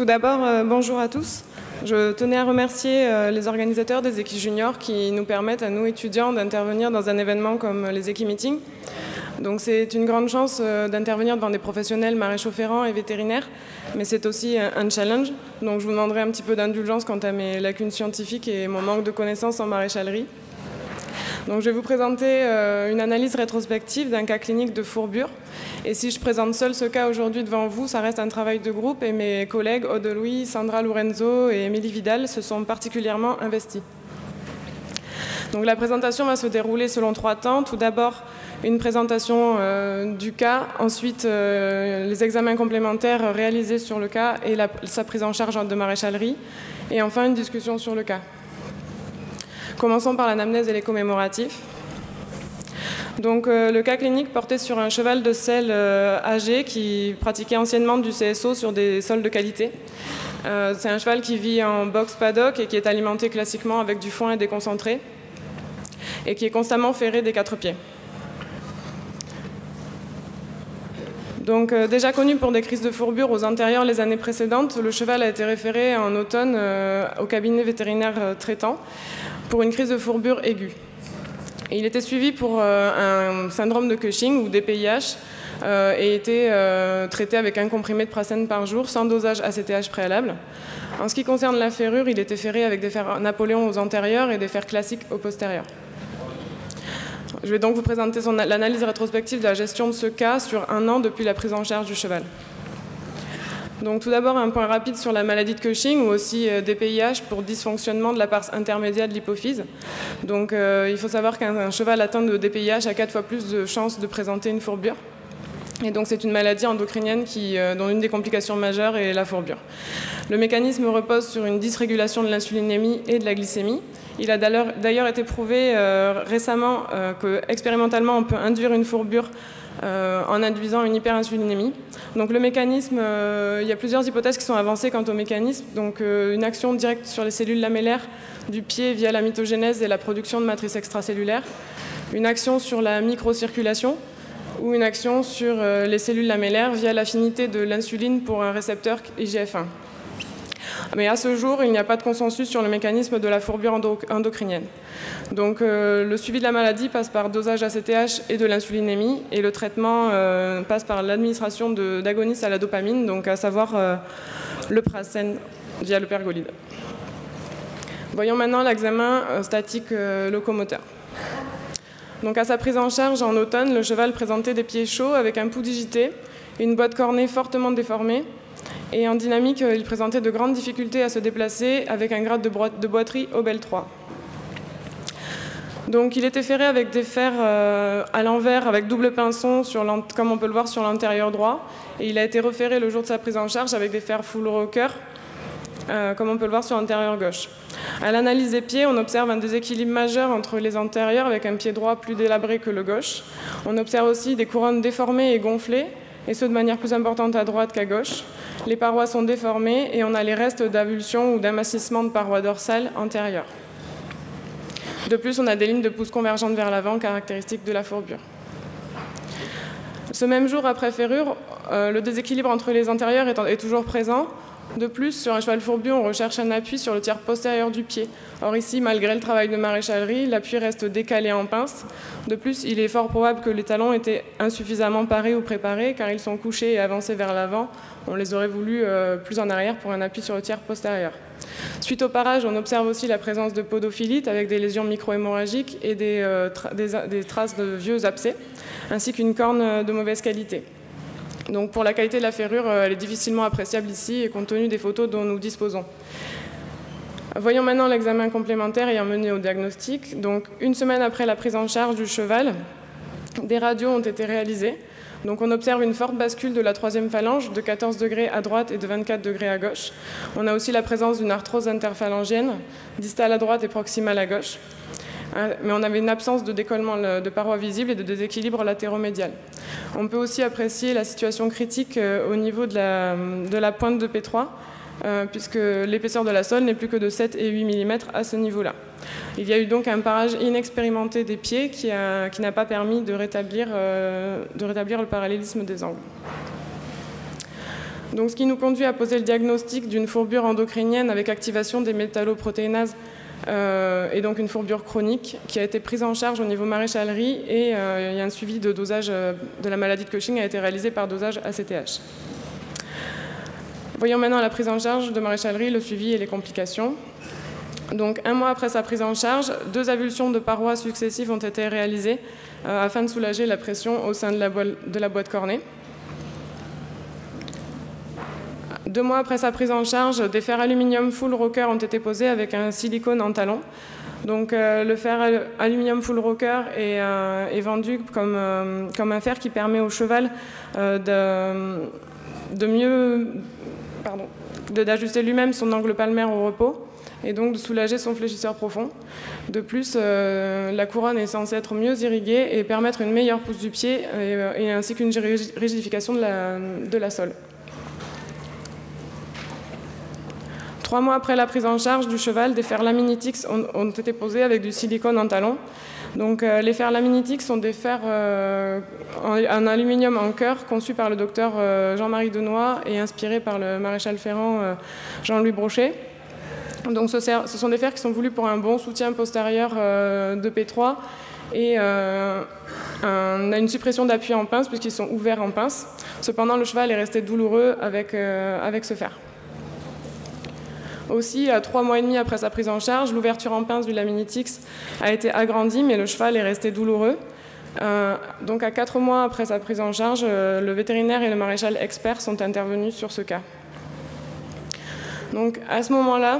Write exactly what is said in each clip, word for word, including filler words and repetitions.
Tout d'abord, euh, bonjour à tous. Je tenais à remercier euh, les organisateurs des Équi Juniors qui nous permettent, à nous étudiants, d'intervenir dans un événement comme les Équi Meetings. Donc c'est une grande chance euh, d'intervenir devant des professionnels maréchaux-ferrants et vétérinaires, mais c'est aussi un, un challenge. Donc je vous demanderai un petit peu d'indulgence quant à mes lacunes scientifiques et mon manque de connaissances en maréchalerie. Donc je vais vous présenter euh, une analyse rétrospective d'un cas clinique de Fourbure. Et si je présente seul ce cas aujourd'hui devant vous, ça reste un travail de groupe et mes collègues Aude Louis, Sandra Lorenzo et Émilie Vidal se sont particulièrement investis. Donc la présentation va se dérouler selon trois temps. Tout d'abord, une présentation euh, du cas, ensuite euh, les examens complémentaires réalisés sur le cas et la, sa prise en charge de maréchalerie, et enfin une discussion sur le cas. Commençons par l'anamnèse et les commémoratifs. Donc, euh, le cas clinique portait sur un cheval de selle euh, âgé qui pratiquait anciennement du C S O sur des sols de qualité. Euh, c'est un cheval qui vit en box paddock et qui est alimenté classiquement avec du foin et des concentrés et qui est constamment ferré des quatre pieds. Donc, euh, déjà connu pour des crises de fourbure aux antérieures les années précédentes, le cheval a été référé en automne euh, au cabinet vétérinaire euh, traitant pour une crise de fourbure aiguë. Et il était suivi pour euh, un syndrome de Cushing ou D P I H euh, et était euh, traité avec un comprimé de Prascend par jour sans dosage A C T H préalable. En ce qui concerne la ferrure, il était ferré avec des fers Napoléon aux antérieurs et des fers classiques aux postérieurs. Je vais donc vous présenter l'analyse rétrospective de la gestion de ce cas sur un an depuis la prise en charge du cheval. Donc tout d'abord, un point rapide sur la maladie de Cushing ou aussi D P I H pour dysfonctionnement de la partie intermédiaire de l'hypophyse. Donc euh, il faut savoir qu'un cheval atteint de D P I H a quatre fois plus de chances de présenter une fourbure. Et donc c'est une maladie endocrinienne qui, euh, dont une des complications majeures est la fourbure. Le mécanisme repose sur une dysrégulation de l'insulinémie et de la glycémie. Il a d'ailleurs été prouvé euh, récemment euh, que expérimentalement on peut induire une fourbure Euh, en induisant une hyperinsulinémie. Donc le mécanisme, euh, il y a plusieurs hypothèses qui sont avancées quant au mécanisme. Donc euh, une action directe sur les cellules lamellaires du pied via la mitogénèse et la production de matrices extracellulaires, une action sur la microcirculation ou une action sur euh, les cellules lamellaires via l'affinité de l'insuline pour un récepteur I G F un. Mais à ce jour, il n'y a pas de consensus sur le mécanisme de la fourbure endocrinienne. Donc euh, le suivi de la maladie passe par dosage A C T H et de l'insulinémie, et le traitement euh, passe par l'administration d'agonistes à la dopamine, donc à savoir euh, le Prascend via le pergolide. Voyons maintenant l'examen euh, statique euh, locomoteur. Donc à sa prise en charge en automne, le cheval présentait des pieds chauds avec un pouls digité, une boîte cornée fortement déformée, et en dynamique, il présentait de grandes difficultés à se déplacer avec un grade de, boi de boiterie Obel trois. Donc il était ferré avec des fers euh, à l'envers, avec double pinson, sur comme on peut le voir sur l'antérieur droit. Et il a été referré le jour de sa prise en charge avec des fers full rocker, euh, comme on peut le voir sur l'antérieur gauche. À l'analyse des pieds, on observe un déséquilibre majeur entre les antérieurs, avec un pied droit plus délabré que le gauche. On observe aussi des couronnes déformées et gonflées, et ce de manière plus importante à droite qu'à gauche. Les parois sont déformées et on a les restes d'avulsion ou d'amincissement de parois dorsales antérieures. De plus, on a des lignes de pouce convergentes vers l'avant, caractéristiques de la fourbure. Ce même jour, après ferrure, euh, le déséquilibre entre les antérieurs est, est toujours présent. De plus, sur un cheval fourbu, on recherche un appui sur le tiers postérieur du pied. Or ici, malgré le travail de maréchalerie, l'appui reste décalé en pince. De plus, il est fort probable que les talons étaient insuffisamment parés ou préparés, car ils sont couchés et avancés vers l'avant. On les aurait voulu euh, plus en arrière pour un appui sur le tiers postérieur. Suite au parage, on observe aussi la présence de podophilite avec des lésions microhémorragiques et des, euh, tra des, des traces de vieux abcès, ainsi qu'une corne de mauvaise qualité. Donc pour la qualité de la ferrure, elle est difficilement appréciable ici et compte tenu des photos dont nous disposons. Voyons maintenant l'examen complémentaire ayant mené au diagnostic. Donc une semaine après la prise en charge du cheval, des radios ont été réalisées. Donc on observe une forte bascule de la troisième phalange de quatorze degrés à droite et de vingt-quatre degrés à gauche. On a aussi la présence d'une arthrose interphalangienne, distale à droite et proximale à gauche. Mais on avait une absence de décollement de parois visibles et de déséquilibre latéromédial. On peut aussi apprécier la situation critique au niveau de la, de la pointe de P trois, euh, puisque l'épaisseur de la sole n'est plus que de sept et huit millimètres à ce niveau-là. Il y a eu donc un parage inexpérimenté des pieds qui n'a pas permis de rétablir, euh, de rétablir le parallélisme des angles. Donc, ce qui nous conduit à poser le diagnostic d'une fourbure endocrinienne avec activation des métalloprotéinases euh, et donc une fourbure chronique qui a été prise en charge au niveau maréchalerie et euh, il y a un suivi de dosage euh, de la maladie de Cushing a été réalisé par dosage A C T H. Voyons maintenant la prise en charge de maréchalerie, le suivi et les complications. Donc, un mois après sa prise en charge, deux avulsions de parois successives ont été réalisées euh, afin de soulager la pression au sein de la, de la boîte cornée. Deux mois après sa prise en charge, des fers aluminium full rocker ont été posés avec un silicone en talon. Donc, euh, le fer al aluminium full rocker est, euh, est vendu comme, euh, comme un fer qui permet au cheval euh, de, de mieux, pardon, d'ajuster lui-même son angle palmaire au repos et donc de soulager son fléchisseur profond. De plus, euh, la couronne est censée être mieux irriguée et permettre une meilleure pousse du pied et, et ainsi qu'une rigidification de la, de la sole. Trois mois après la prise en charge du cheval, des fers Laminitix ont, ont été posés avec du silicone en talon. Donc, euh, les fers Laminitix sont des fers euh, en, en aluminium en cœur conçus par le docteur euh, Jean-Marie Denoix et inspirés par le maréchal ferrant euh, Jean-Louis Brochet. Donc, ce, ce sont des fers qui sont voulus pour un bon soutien postérieur euh, de P trois et euh, un, une suppression d'appui en pince puisqu'ils sont ouverts en pince. Cependant, le cheval est resté douloureux avec, euh, avec ce fer. Aussi, à trois mois et demi après sa prise en charge, l'ouverture en pince du Laminitix a été agrandie, mais le cheval est resté douloureux. Euh, donc, à quatre mois après sa prise en charge, euh, le vétérinaire et le maréchal expert sont intervenus sur ce cas. Donc, à ce moment-là,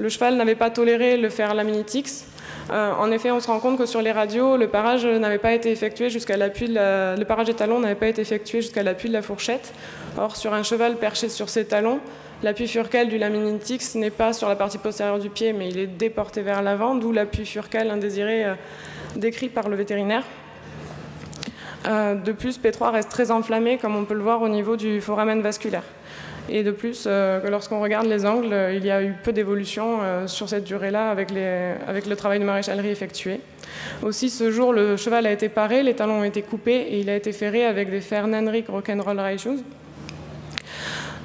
le cheval n'avait pas toléré le fer Laminitix. Euh, en effet, on se rend compte que sur les radios, le parage n'avait pas été effectué jusqu'à l'appui de la... le parage des talons n'avait pas été effectué jusqu'à l'appui de la fourchette. Or, sur un cheval perché sur ses talons, l'appui furcal du Laminitix n'est pas sur la partie postérieure du pied, mais il est déporté vers l'avant, d'où l'appui furcal indésiré euh, décrit par le vétérinaire. Euh, de plus, P trois reste très enflammé, comme on peut le voir au niveau du foramen vasculaire. Et de plus, euh, lorsqu'on regarde les angles, euh, il y a eu peu d'évolution euh, sur cette durée-là avec, avec le travail de maréchalerie effectué. Aussi, ce jour, le cheval a été paré, les talons ont été coupés et il a été ferré avec des fers Nanric Rock'n'Roll Rise Shoes.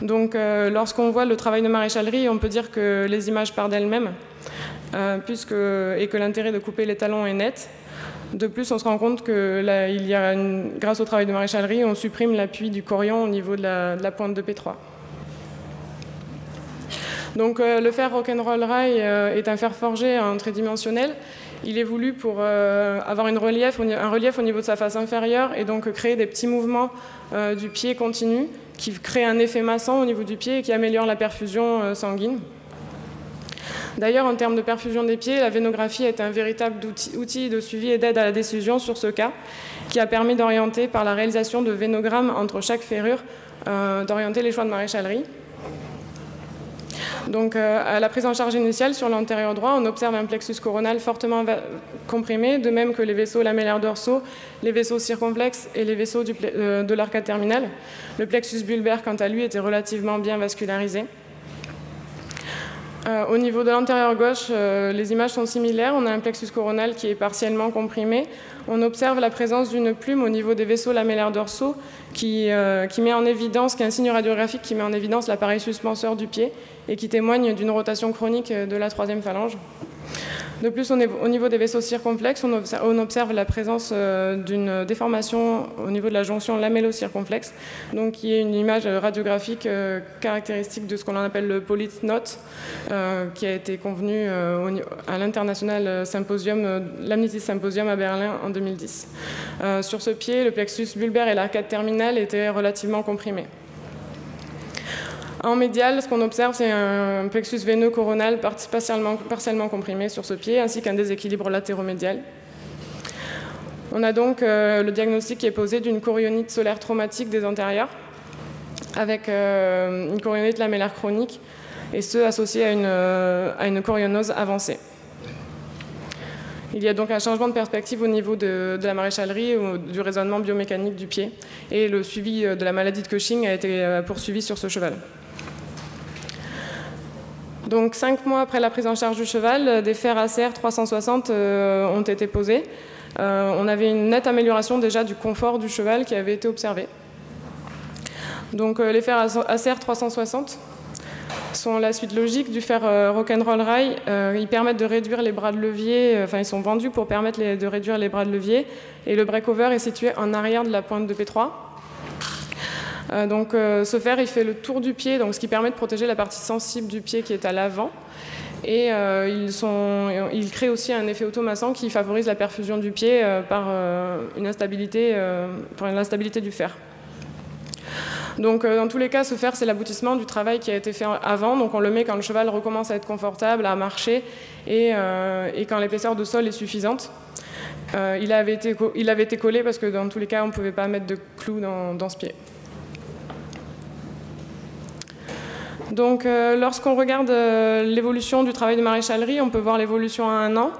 Donc, euh, lorsqu'on voit le travail de maréchalerie, on peut dire que les images partent d'elles-mêmes euh, puisque, et que l'intérêt de couper les talons est net. De plus, on se rend compte que là, il y a une, grâce au travail de maréchalerie, on supprime l'appui du corion au niveau de la, de la pointe de P trois. Donc, euh, le fer Rock'n'Roll Rise euh, est un fer forgé en tridimensionnel. Il est voulu pour euh, avoir une relief, un relief au niveau de sa face inférieure et donc créer des petits mouvements euh, du pied continu qui crée un effet massant au niveau du pied et qui améliore la perfusion euh, sanguine. D'ailleurs, en termes de perfusion des pieds, la vénographie est un véritable outil, outil de suivi et d'aide à la décision sur ce cas, qui a permis d'orienter par la réalisation de vénogrammes entre chaque ferrure, euh, d'orienter les choix de maréchalerie. Donc, euh, à la prise en charge initiale sur l'antérieur droit, on observe un plexus coronal fortement comprimé, de même que les vaisseaux lamellaires dorsaux, les vaisseaux circonflexes et les vaisseaux du euh, de l'arcade terminale. Le plexus bulbaire, quant à lui, était relativement bien vascularisé. Euh, au niveau de l'antérieur gauche, euh, les images sont similaires. On a un plexus coronal qui est partiellement comprimé. On observe la présence d'une plume au niveau des vaisseaux lamellaires dorsaux qui, euh, qui met en évidence, qui est un signe radiographique qui met en évidence l'appareil suspenseur du pied et qui témoigne d'une rotation chronique de la troisième phalange. De plus, on est, au niveau des vaisseaux circonflexes, on observe, on observe la présence euh, d'une déformation au niveau de la jonction lamello-circonflexe, donc qui est une image radiographique euh, caractéristique de ce qu'on appelle le polyte knot, euh, qui a été convenu euh, au, à l'International Symposium, euh, l'Amnesty Symposium à Berlin en deux mille dix. Euh, sur ce pied, le plexus bulbaire et l'arcade terminale étaient relativement comprimés. En médial, ce qu'on observe, c'est un plexus veineux coronal partiellement, partiellement comprimé sur ce pied, ainsi qu'un déséquilibre latéromédial. On a donc euh, le diagnostic qui est posé d'une chorionite solaire traumatique des antérieurs, avec euh, une chorionite lamellaire chronique, et ce, associé à une, euh, à une chorionose avancée. Il y a donc un changement de perspective au niveau de, de la maréchalerie, ou du raisonnement biomécanique du pied, et le suivi de la maladie de Cushing a été poursuivi sur ce cheval. Donc, cinq mois après la prise en charge du cheval, des fers A C R trois cent soixante euh, ont été posés. Euh, on avait une nette amélioration déjà du confort du cheval qui avait été observée. Donc euh, les fers A C R trois cent soixante sont la suite logique du fer euh, Rock'n'Roll Rise. Euh, ils permettent de réduire les bras de levier, enfin euh, ils sont vendus pour permettre les, de réduire les bras de levier. Et le breakover est situé en arrière de la pointe de P trois. Euh, donc euh, ce fer il fait le tour du pied, donc, ce qui permet de protéger la partie sensible du pied qui est à l'avant. Et euh, ils, sont, ils créent aussi un effet automassant qui favorise la perfusion du pied euh, par, euh, une instabilité, euh, par une instabilité du fer. Donc euh, dans tous les cas, ce fer, c'est l'aboutissement du travail qui a été fait avant. Donc on le met quand le cheval recommence à être confortable, à marcher, et, euh, et quand l'épaisseur de sol est suffisante. Euh, il, avait été, il avait été collé parce que dans tous les cas, on ne pouvait pas mettre de clous dans, dans ce pied. Donc euh, lorsqu'on regarde euh, l'évolution du travail de maréchalerie, on peut voir l'évolution à un an.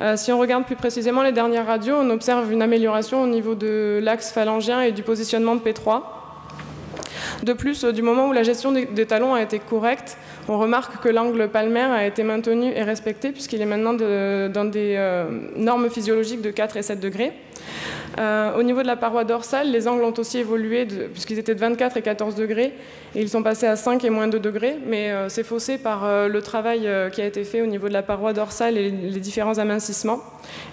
Euh, si on regarde plus précisément les dernières radios, on observe une amélioration au niveau de l'axe phalangien et du positionnement de P trois. De plus, euh, du moment où la gestion des, des talons a été correcte, on remarque que l'angle palmaire a été maintenu et respecté puisqu'il est maintenant de, dans des euh, normes physiologiques de quatre et sept degrés. Euh, au niveau de la paroi dorsale, les angles ont aussi évolué puisqu'ils étaient de vingt-quatre et quatorze degrés et ils sont passés à cinq et moins deux degrés, mais euh, c'est faussé par euh, le travail euh, qui a été fait au niveau de la paroi dorsale et les, les différents amincissements,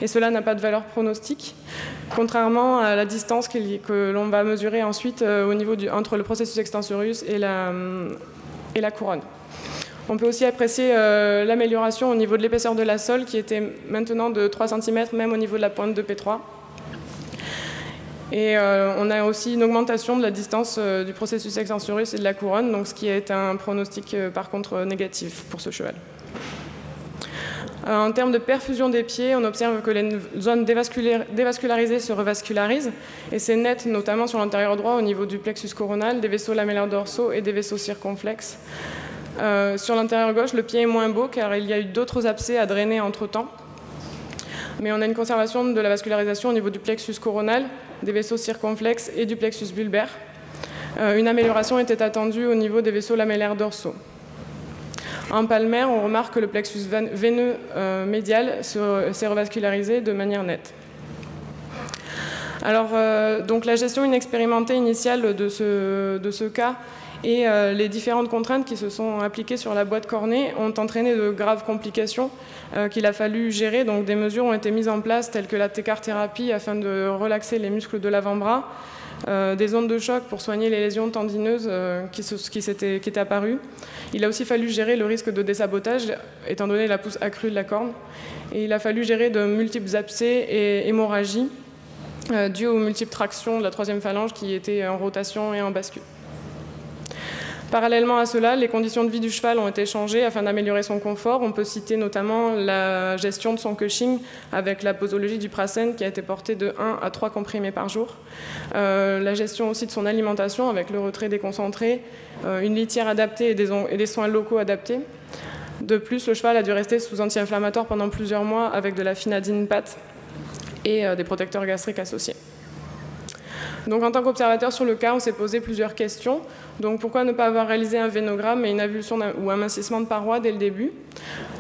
et cela n'a pas de valeur pronostique, contrairement à la distance qu que l'on va mesurer ensuite euh, au niveau du, entre le processus extensorus et la, et la couronne. On peut aussi apprécier euh, l'amélioration au niveau de l'épaisseur de la sole qui était maintenant de trois centimètres même au niveau de la pointe de P trois. Et euh, on a aussi une augmentation de la distance euh, du processus extensorus et de la couronne, donc ce qui est un pronostic euh, par contre négatif pour ce cheval. Euh, en termes de perfusion des pieds, on observe que les zones dévascularisées se revascularisent, et c'est net notamment sur l'antérieur droit au niveau du plexus coronal, des vaisseaux lamellaires dorsaux et des vaisseaux circonflexes. Euh, sur l'intérieur gauche, le pied est moins beau car il y a eu d'autres abcès à drainer entre-temps. Mais on a une conservation de la vascularisation au niveau du plexus coronal, des vaisseaux circonflexes et du plexus bulbaire. Euh, une amélioration était attendue au niveau des vaisseaux lamellaires dorsaux. En palmaire, on remarque que le plexus veineux euh, médial s'est revascularisé de manière nette. Alors, euh, donc la gestion inexpérimentée initiale de ce, de ce cas et euh, les différentes contraintes qui se sont appliquées sur la boîte cornée ont entraîné de graves complications euh, qu'il a fallu gérer. Donc, des mesures ont été mises en place telles que la T E C A R-thérapie afin de relaxer les muscles de l'avant-bras, euh, des ondes de choc pour soigner les lésions tendineuses euh, qui, se, qui, s'étaient, qui étaient apparues. Il a aussi fallu gérer le risque de désabotage étant donné la pousse accrue de la corne. Et il a fallu gérer de multiples abcès et hémorragies euh, dues aux multiples tractions de la troisième phalange qui était en rotation et en bascule. Parallèlement à cela, les conditions de vie du cheval ont été changées afin d'améliorer son confort. On peut citer notamment la gestion de son cushing avec la posologie du Prascend qui a été portée de un à trois comprimés par jour. Euh, la gestion aussi de son alimentation avec le retrait des concentrés, euh, une litière adaptée et des, et des soins locaux adaptés. De plus, le cheval a dû rester sous anti-inflammatoire pendant plusieurs mois avec de la finadine pâte et euh, des protecteurs gastriques associés. Donc, en tant qu'observateur sur le cas, on s'est posé plusieurs questions. Donc, pourquoi ne pas avoir réalisé un vénogramme et une avulsion ou un amincissement de paroi dès le début?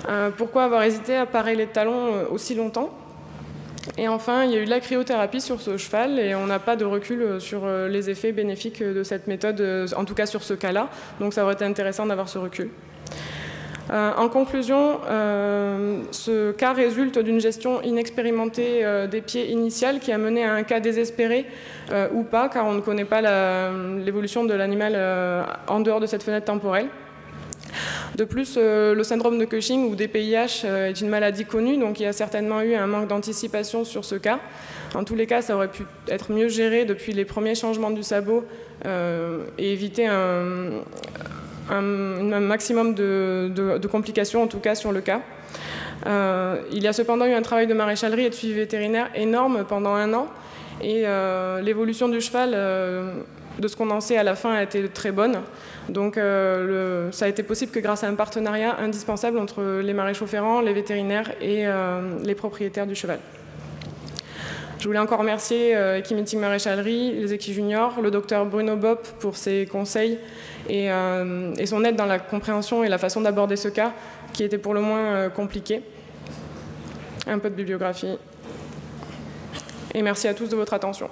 euh, Pourquoi avoir hésité à parer les talons aussi longtemps? Et enfin, il y a eu de la cryothérapie sur ce cheval et on n'a pas de recul sur les effets bénéfiques de cette méthode, en tout cas sur ce cas-là. Donc, ça aurait été intéressant d'avoir ce recul. Euh, en conclusion, euh, ce cas résulte d'une gestion inexpérimentée euh, des pieds initiales qui a mené à un cas désespéré euh, ou pas, car on ne connaît pas l'évolution la, de l'animal euh, en dehors de cette fenêtre temporelle. De plus, euh, le syndrome de Cushing ou D P I H euh, est une maladie connue, donc il y a certainement eu un manque d'anticipation sur ce cas. En tous les cas, ça aurait pu être mieux géré depuis les premiers changements du sabot euh, et éviter un... Un, un maximum de, de, de complications, en tout cas sur le cas. Euh, il y a cependant eu un travail de maréchalerie et de suivi vétérinaire énorme pendant un an, et euh, l'évolution du cheval, euh, de ce qu'on en sait à la fin, a été très bonne. Donc euh, le, ça a été possible que grâce à un partenariat indispensable entre les maréchaux ferrants, les vétérinaires et euh, les propriétaires du cheval. Je voulais encore remercier Équi Meetings Maréchalerie, les Équi Juniors, le docteur Bruno Bopp pour ses conseils et, euh, et son aide dans la compréhension et la façon d'aborder ce cas qui était pour le moins euh, compliqué. Un peu de bibliographie. Et merci à tous de votre attention.